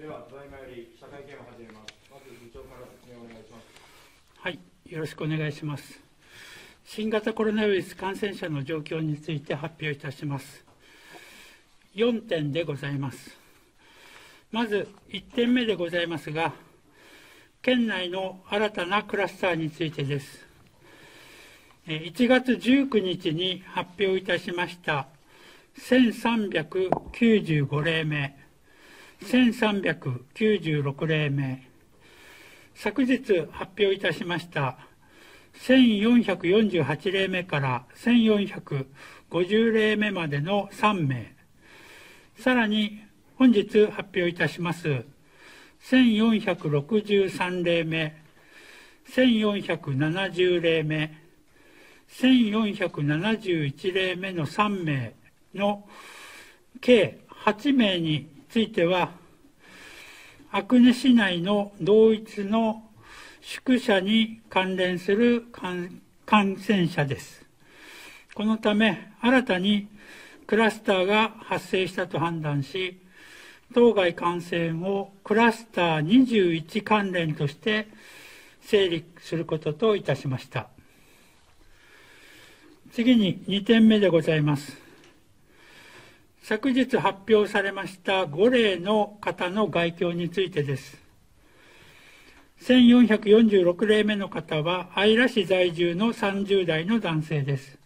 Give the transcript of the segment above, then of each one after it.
では、ただいまより記者会見を始めます。まず議長から説明をお願いします。はい、よろしくお願いします。新型コロナウイルス感染者の状況について発表いたします。4点でございます。まず1点目でございますが、県内の新たなクラスターについてです。1月19日に発表いたしました1395例目、1396例目、昨日発表いたしました1448例目から1450例目までの3名、さらに本日発表いたします1463例目、1470例目、1471例目の3名の計8名については、阿久根市内の同一の宿舎に関連する感染者です。このため、新たにクラスターが発生したと判断し、当該感染をクラスター21関連として整理することといたしました。次に2点目でございます。昨日発表されました5例の方の概況についてです。1446例目の方は、姶良市在住の30代の男性です。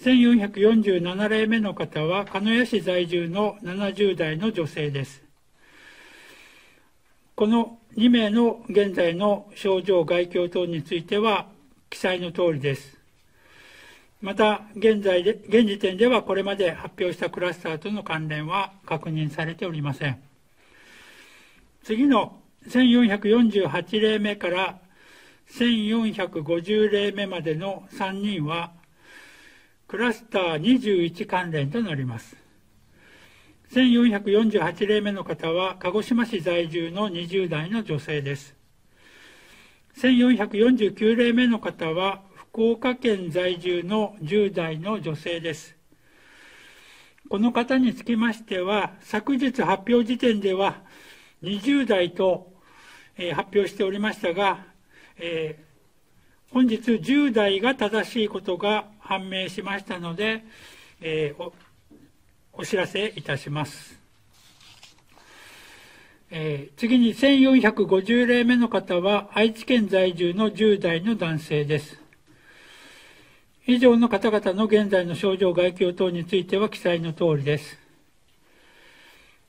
1447例目の方は、鹿屋市在住の70代の女性です。この2名の現在の症状概況等については、記載の通りです。また現時点ではこれまで発表したクラスターとの関連は確認されておりません。次の1448例目から1450例目までの3人は、クラスター21関連となります。1448例目の方は、鹿児島市在住の20代の女性です。1449例目の方は、福岡県在住の10代の女性です。この方につきましては、昨日発表時点では20代と発表しておりましたが、本日10代が正しいことが判明しましたので、お知らせいたします。次に1450例目の方は、愛知県在住の10代の男性です。以上の方々の現在の症状概況等については記載の通りです。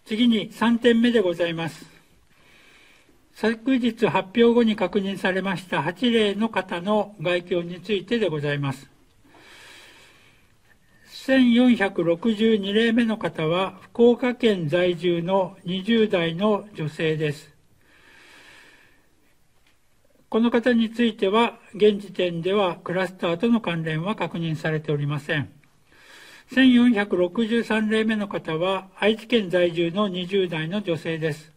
次に3点目でございます。昨日発表後に確認されました8例の方の概況についてでございます。1462例目の方は、福岡県在住の20代の女性です。この方については、現時点ではクラスターとの関連は確認されておりません。1463例目の方は、愛知県在住の20代の女性です。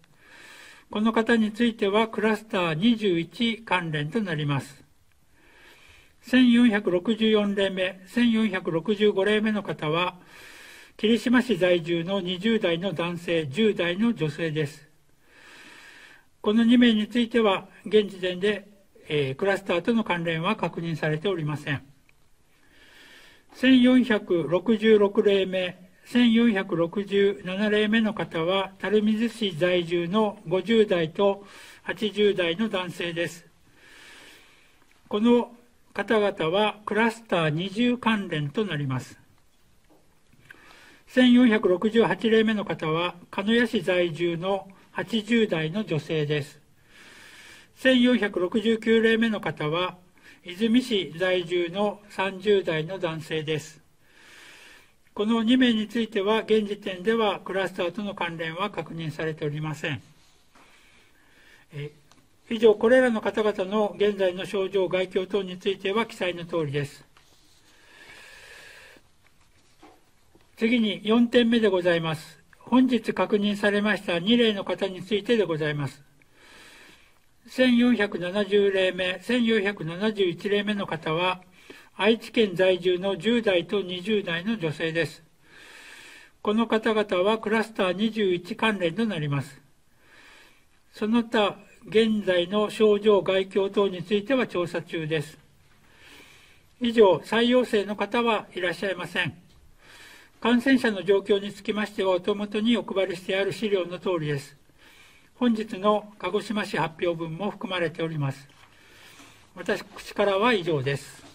この方については、クラスター21関連となります。1464例目、1465例目の方は、霧島市在住の20代の男性、10代の女性です。この2名については、現時点で、クラスターとの関連は確認されておりません。1466例目、1467例目の方は、垂水市在住の50代と80代の男性です。この方々は、クラスター20関連となります。1468例目の方は、鹿屋市在住の80代の女性です。1469例目の方は、出水市在住の30代の男性です。この2名については、現時点ではクラスターとの関連は確認されておりません。以上、これらの方々の現在の症状、概況等については記載の通りです。次に4点目でございます。本日確認されました2例の方についてでございます。1470例目、1471例目の方は、愛知県在住の10代と20代の女性です。この方々はクラスター21関連となります。その他現在の症状、外況等については調査中です。以上、再陽性の方はいらっしゃいません。感染者の状況につきましては、お手元にお配りしてある資料の通りです。本日の鹿児島市発表分も含まれております。私からは以上です。